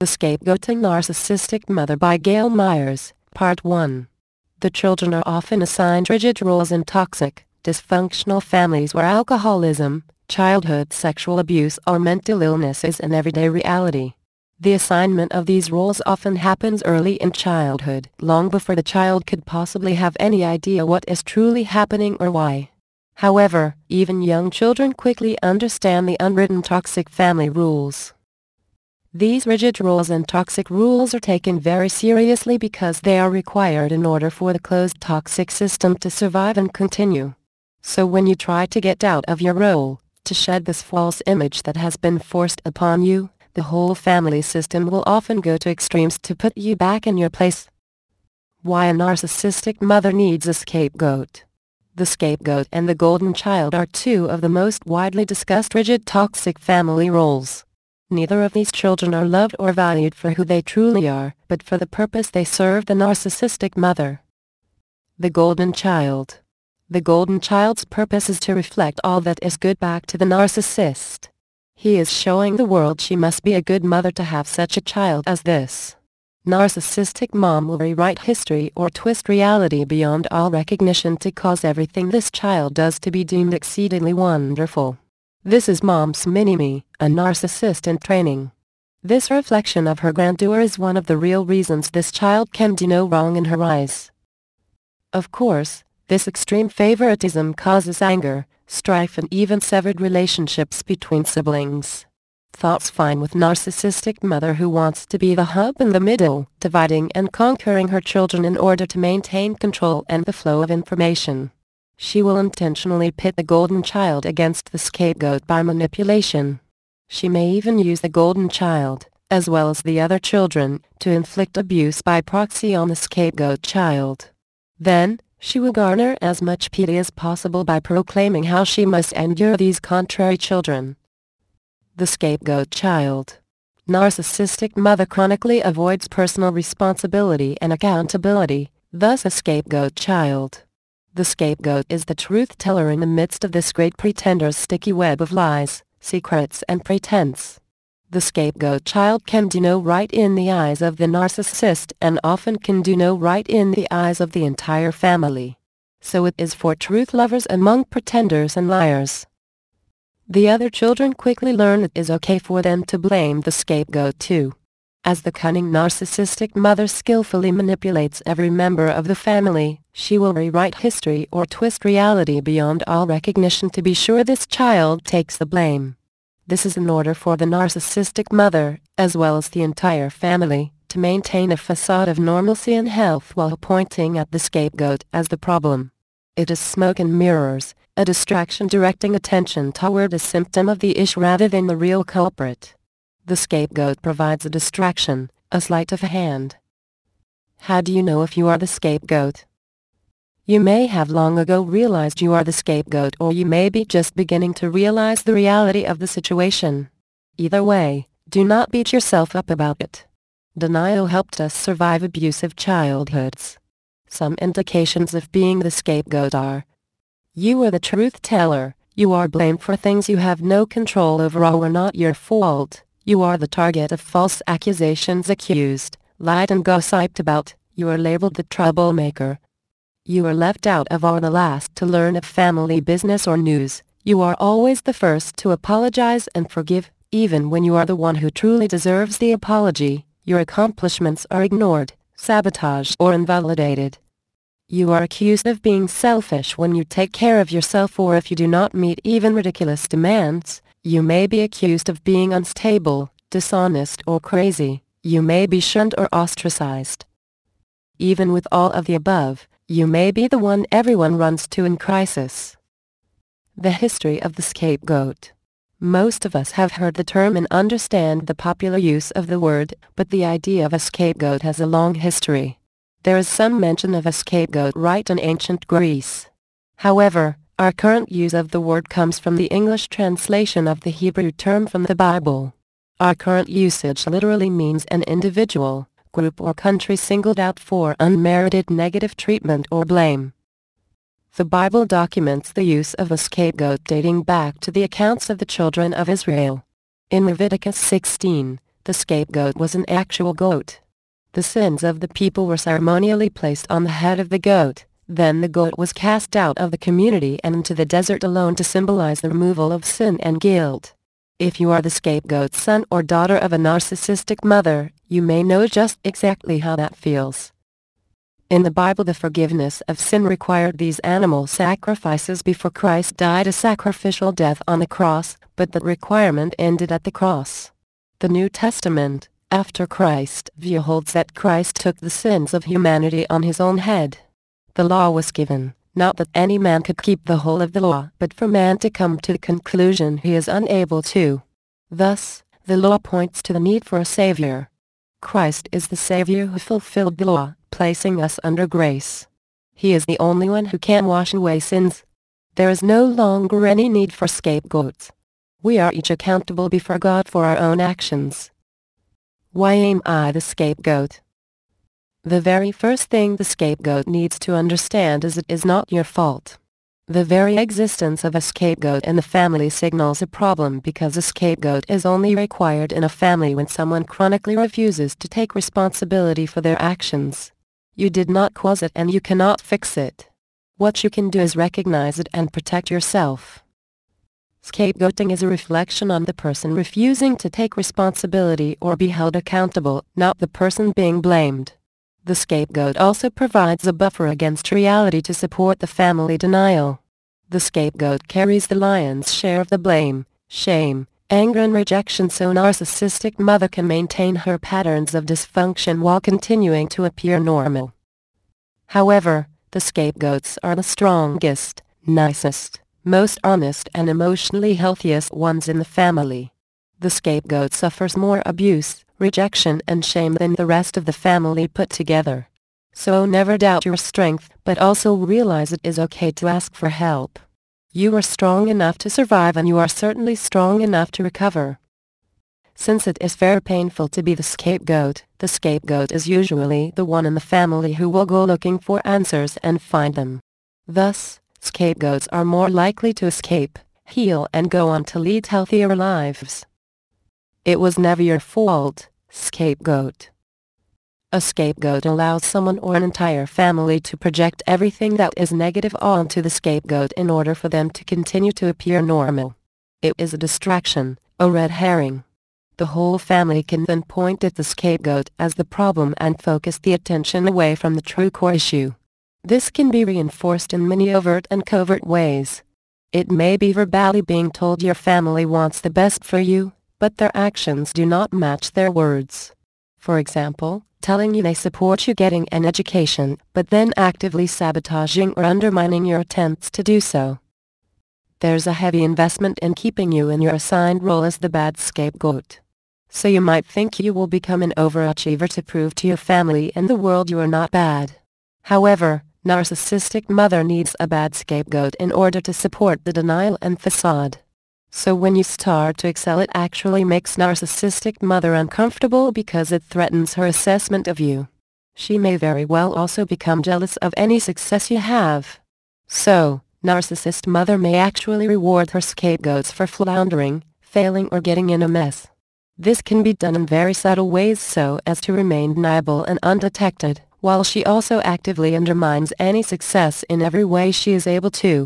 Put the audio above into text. The Scapegoating Narcissistic Mother by Gail Myers, Part 1. The children are often assigned rigid roles in toxic, dysfunctional families where alcoholism, childhood sexual abuse or mental illness is an everyday reality. The assignment of these roles often happens early in childhood, long before the child could possibly have any idea what is truly happening or why. However, even young children quickly understand the unwritten toxic family rules. These rigid roles and toxic rules are taken very seriously because they are required in order for the closed toxic system to survive and continue. So when you try to get out of your role, to shed this false image that has been forced upon you, the whole family system will often go to extremes to put you back in your place. Why a narcissistic mother needs a scapegoat. The scapegoat and the golden child are two of the most widely discussed rigid toxic family roles. Neither of these children are loved or valued for who they truly are, but for the purpose they serve the narcissistic mother. The golden child. The golden child's purpose is to reflect all that is good back to the narcissist. He is showing the world she must be a good mother to have such a child as this. Narcissistic mom will rewrite history or twist reality beyond all recognition to cause everything this child does to be deemed exceedingly wonderful. This is Mom's mini-me, a narcissist in training. This reflection of her grandeur is one of the real reasons this child can do no wrong in her eyes. Of course, this extreme favoritism causes anger, strife and even severed relationships between siblings. Thoughts fine with narcissistic mother who wants to be the hub in the middle, dividing and conquering her children in order to maintain control and the flow of information. She will intentionally pit the golden child against the scapegoat by manipulation. She may even use the golden child, as well as the other children, to inflict abuse by proxy on the scapegoat child. Then, she will garner as much pity as possible by proclaiming how she must endure these contrary children. The scapegoat child. Narcissistic mother chronically avoids personal responsibility and accountability, thus a scapegoat child. The scapegoat is the truth-teller in the midst of this great pretender's sticky web of lies, secrets and pretense. The scapegoat child can do no right in the eyes of the narcissist and often can do no right in the eyes of the entire family. So it is for truth lovers among pretenders and liars. The other children quickly learn it is okay for them to blame the scapegoat too. As the cunning narcissistic mother skillfully manipulates every member of the family, she will rewrite history or twist reality beyond all recognition to be sure this child takes the blame. This is in order for the narcissistic mother, as well as the entire family, to maintain a facade of normalcy and health while pointing at the scapegoat as the problem. It is smoke and mirrors, a distraction directing attention toward a symptom of the issue rather than the real culprit. The scapegoat provides a distraction, a sleight of hand. How do you know if you are the scapegoat? You may have long ago realized you are the scapegoat, or you may be just beginning to realize the reality of the situation. Either way, do not beat yourself up about it. Denial helped us survive abusive childhoods. Some indications of being the scapegoat are: you are the truth teller, you are blamed for things you have no control over or were not your fault. You are the target of false accusations, accused, lied and gossiped about. You are labeled the troublemaker. You are left out of or the last to learn of family business or news. You are always the first to apologize and forgive, even when you are the one who truly deserves the apology. Your accomplishments are ignored, sabotaged or invalidated. You are accused of being selfish when you take care of yourself or if you do not meet even ridiculous demands. You may be accused of being unstable, dishonest or crazy. You may be shunned or ostracized. Even with all of the above, you may be the one everyone runs to in crisis. The history of the scapegoat. Most of us have heard the term and understand the popular use of the word, but the idea of a scapegoat has a long history. There is some mention of a scapegoat right in ancient Greece. However, our current use of the word comes from the English translation of the Hebrew term from the Bible. Our current usage literally means an individual, group or country singled out for unmerited negative treatment or blame. The Bible documents the use of a scapegoat dating back to the accounts of the children of Israel. In Leviticus 16, The scapegoat was an actual goat. The sins of the people were ceremonially placed on the head of the goat, then the goat was cast out of the community and into the desert alone to symbolize the removal of sin and guilt. If you are the scapegoat son or daughter of a narcissistic mother, you may know just exactly how that feels. In the Bible, the forgiveness of sin required these animal sacrifices before Christ died a sacrificial death on the cross, but that requirement ended at the cross. The New Testament, after Christ's view, holds that Christ took the sins of humanity on his own head. The law was given, not that any man could keep the whole of the law, but for man to come to the conclusion he is unable to. Thus, the law points to the need for a Savior. Christ is the Savior who fulfilled the law, placing us under grace. He is the only one who can wash away sins. There is no longer any need for scapegoats. We are each accountable before God for our own actions. Why am I the scapegoat? The very first thing the scapegoat needs to understand is it is not your fault. The very existence of a scapegoat in the family signals a problem, because a scapegoat is only required in a family when someone chronically refuses to take responsibility for their actions. You did not cause it and you cannot fix it. What you can do is recognize it and protect yourself. Scapegoating is a reflection on the person refusing to take responsibility or be held accountable, not the person being blamed. The scapegoat also provides a buffer against reality to support the family denial. The scapegoat carries the lion's share of the blame, shame, anger and rejection, so narcissistic mother can maintain her patterns of dysfunction while continuing to appear normal. However, the scapegoats are the strongest, nicest, most honest and emotionally healthiest ones in the family. The scapegoat suffers more abuse, rejection and shame than the rest of the family put together. So never doubt your strength, but also realize it is okay to ask for help. You are strong enough to survive, and you are certainly strong enough to recover. Since it is very painful to be the scapegoat is usually the one in the family who will go looking for answers and find them. Thus, scapegoats are more likely to escape, heal and go on to lead healthier lives. It was never your fault, scapegoat. A scapegoat allows someone or an entire family to project everything that is negative onto the scapegoat in order for them to continue to appear normal. It is a distraction, a red herring. The whole family can then point at the scapegoat as the problem and focus the attention away from the true core issue. This can be reinforced in many overt and covert ways. It may be verbally being told your family wants the best for you, but their actions do not match their words. For example, telling you they support you getting an education, but then actively sabotaging or undermining your attempts to do so. There's a heavy investment in keeping you in your assigned role as the bad scapegoat. So you might think you will become an overachiever to prove to your family and the world you are not bad. However, narcissistic mother needs a bad scapegoat in order to support the denial and facade. So when you start to excel, it actually makes narcissistic mother uncomfortable because it threatens her assessment of you. She may very well also become jealous of any success you have. So, narcissist mother may actually reward her scapegoats for floundering, failing or getting in a mess. This can be done in very subtle ways so as to remain deniable and undetected, while she also actively undermines any success in every way she is able to.